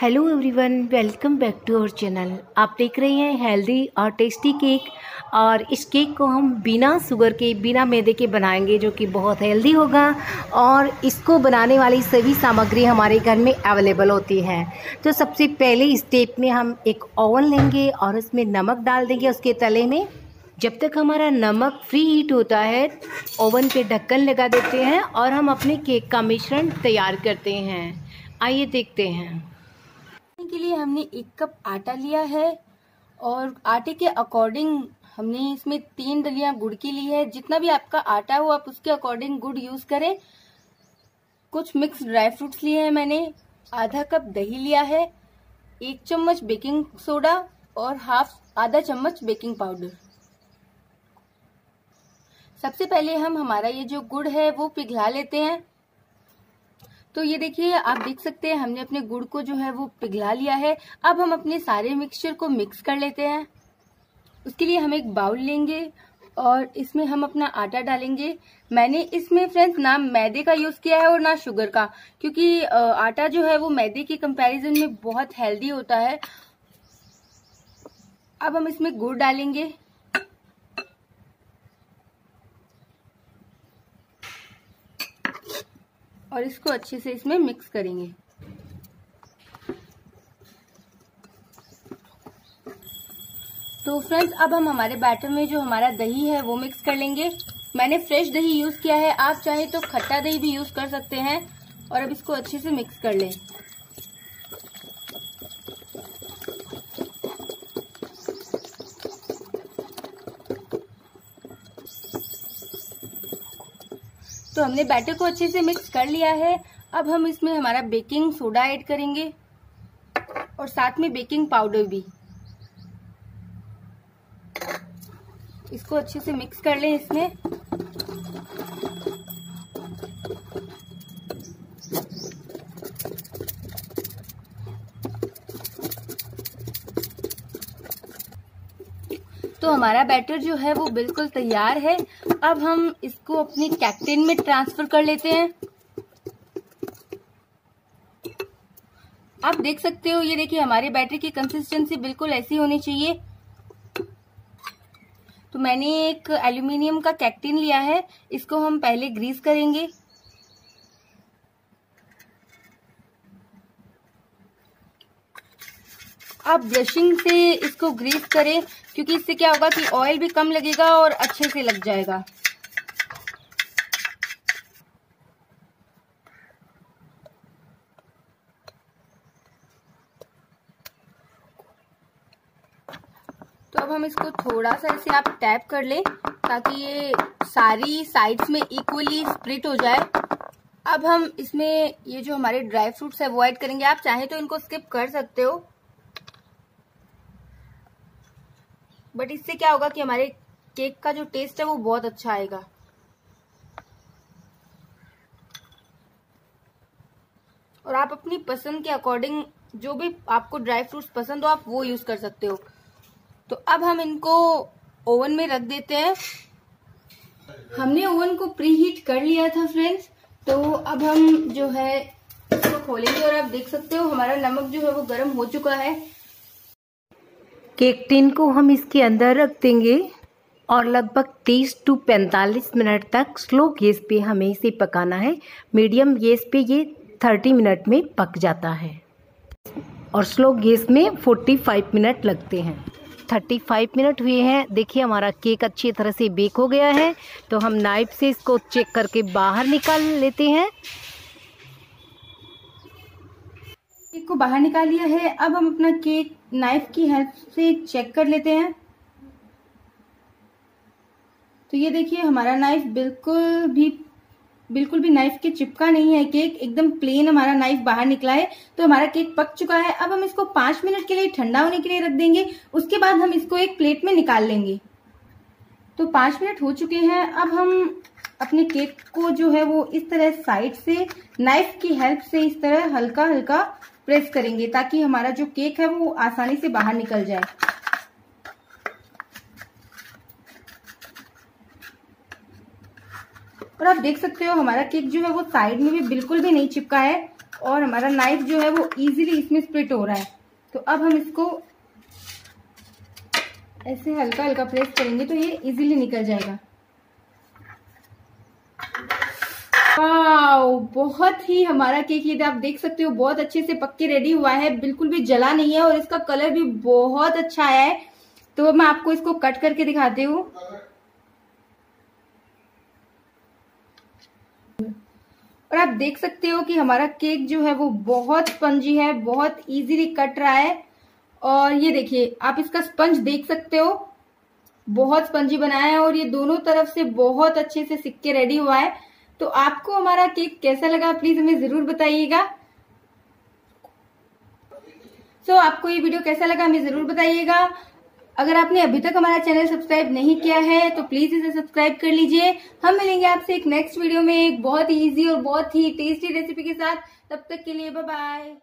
Hello everyone, welcome back to our channel. आप देख रहे हैं हेल्दी और टेस्टी केक, और इस केक को हम बिना शुगर के, बिना मैदे के बनाएंगे, जो कि बहुत हेल्दी होगा। और इसको बनाने वाली सभी सामग्री हमारे घर में अवेलेबल होती है। तो सबसे पहले स्टेप में हम एक ओवन लेंगे और उसमें नमक डाल देंगे उसके तले में। जब तक हमारा नमक फ्री हीट होता है, ओवन पे ढक्कन लगा देते हैं और हम अपने केक का मिश्रण तैयार करते हैं। आइए देखते हैं। के लिए हमने 1 कप आटा लिया है और आटे के अकॉर्डिंग हमने इसमें 3 डलियां गुड़ की ली है। जितना भी आपका आटा हो आप उसके अकॉर्डिंग गुड़ यूज करें। कुछ मिक्स ड्राई फ्रूट्स लिए हैं मैंने। आधा कप दही लिया है, 1 चम्मच बेकिंग सोडा और आधा चम्मच बेकिंग पाउडर। सबसे पहले हम हमारा ये जो गुड़ है वो पिघला लेते हैं। तो ये देखिए, आप देख सकते हैं हमने अपने गुड़ को जो है वो पिघला लिया है। अब हम अपने सारे मिक्सचर को मिक्स कर लेते हैं। उसके लिए हम एक बाउल लेंगे और इसमें हम अपना आटा डालेंगे। मैंने इसमें फ्रेंड्स ना मैदे का यूज किया है और ना शुगर का, क्योंकि आटा जो है वो मैदे के कंपैरिजन में बहुत हेल्दी होता है। अब हम इसमें गुड़ डालेंगे। और इसको अच्छे से इसमें मिक्स करेंगे। तो फ्रेंड्स, अब हम हमारे बैटर में जो हमारा दही है वो मिक्स कर लेंगे। मैंने फ्रेश दही यूज किया है, आप चाहे तो खट्टा दही भी यूज कर सकते हैं। और अब इसको अच्छे से मिक्स कर लें। तो हमने बैटर को अच्छे से मिक्स कर लिया है। अब हम इसमें हमारा बेकिंग सोडा ऐड करेंगे और साथ में बेकिंग पाउडर भी। इसको अच्छे से मिक्स कर लें इसमें। तो हमारा बैटर जो है वो बिल्कुल तैयार है। अब हम इसको अपनी कैप्टेन में ट्रांसफर कर लेते हैं। आप देख सकते हो, ये देखिए हमारे बैटर की कंसिस्टेंसी बिल्कुल ऐसी होनी चाहिए। तो मैंने एक एल्यूमिनियम का कैप्टेन लिया है, इसको हम पहले ग्रीस करेंगे। आप ब्रशिंग से इसको ग्रीस करें, क्योंकि इससे क्या होगा कि ऑयल भी कम लगेगा और अच्छे से लग जाएगा। तो अब हम इसको थोड़ा सा ऐसे आप टैप कर लें ताकि ये सारी साइड्स में इक्वली स्प्लिट हो जाए। अब हम इसमें ये जो हमारे ड्राई फ्रूट्स है वो ऐड करेंगे। आप चाहे तो इनको स्किप कर सकते हो, बट इससे क्या होगा कि हमारे केक का जो टेस्ट है वो बहुत अच्छा आएगा। और आप अपनी पसंद के अकॉर्डिंग जो भी आपको ड्राई फ्रूट्स पसंद हो आप वो यूज कर सकते हो। तो अब हम इनको ओवन में रख देते हैं। हमने ओवन को प्री हीट कर लिया था फ्रेंड्स। तो अब हम जो है इसको खोलेंगे और आप देख सकते हो हमारा नमक जो है वो गर्म हो चुका है। केक टिन को हम इसके अंदर रख देंगे और लगभग 30 टू 45 मिनट तक स्लो गैस पे हमें इसे पकाना है। मीडियम गैस पे ये 30 मिनट में पक जाता है और स्लो गैस में 45 मिनट लगते हैं। 35 मिनट हुए हैं। देखिए हमारा केक अच्छी तरह से बेक हो गया है। तो हम नाइफ से इसको चेक करके बाहर निकाल लेते हैं। केक को बाहर निकाल लिया है। अब हम अपना केक नाइफ की हेल्प से चेक कर लेते हैं। तो ये देखिए हमारा नाइफ बिल्कुल भी नाइफ के चिपका नहीं है केक, एकदम प्लेन हमारा नाइफ बाहर निकला है। तो हमारा केक पक चुका है। अब हम इसको 5 मिनट के लिए ठंडा होने के लिए रख देंगे। उसके बाद हम इसको एक प्लेट में निकाल लेंगे। तो 5 मिनट हो चुके हैं। अब हम अपने केक को जो है वो इस तरह साइड से नाइफ की हेल्प से इस तरह हल्का हल्का प्रेस करेंगे ताकि हमारा जो केक है वो आसानी से बाहर निकल जाए। और आप देख सकते हो हमारा केक जो है वो साइड में भी बिल्कुल भी नहीं चिपका है। और हमारा नाइफ जो है वो इजीली इसमें स्प्लिट हो रहा है। तो अब हम इसको ऐसे हल्का हल्का प्रेस करेंगे तो ये इजीली निकल जाएगा। वाओ, बहुत ही हमारा केक ये आप देख सकते हो बहुत अच्छे से पक के रेडी हुआ है, बिल्कुल भी जला नहीं है और इसका कलर भी बहुत अच्छा आया है। तो मैं आपको इसको कट करके दिखाती हूँ। और आप देख सकते हो कि हमारा केक जो है वो बहुत स्पंजी है, बहुत इजीली कट रहा है। और ये देखिए, आप इसका स्पंज देख सकते हो, बहुत स्पंजी बनाया है और ये दोनों तरफ से बहुत अच्छे से सिक के रेडी हुआ है। तो आपको हमारा केक कैसा लगा प्लीज हमें जरूर बताइएगा। सो आपको ये वीडियो कैसा लगा हमें जरूर बताइएगा। अगर आपने अभी तक हमारा चैनल सब्सक्राइब नहीं किया है तो प्लीज इसे सब्सक्राइब कर लीजिए। हम मिलेंगे आपसे एक नेक्स्ट वीडियो में एक बहुत ही इजी और बहुत ही टेस्टी रेसिपी के साथ। तब तक के लिए बाय बाय।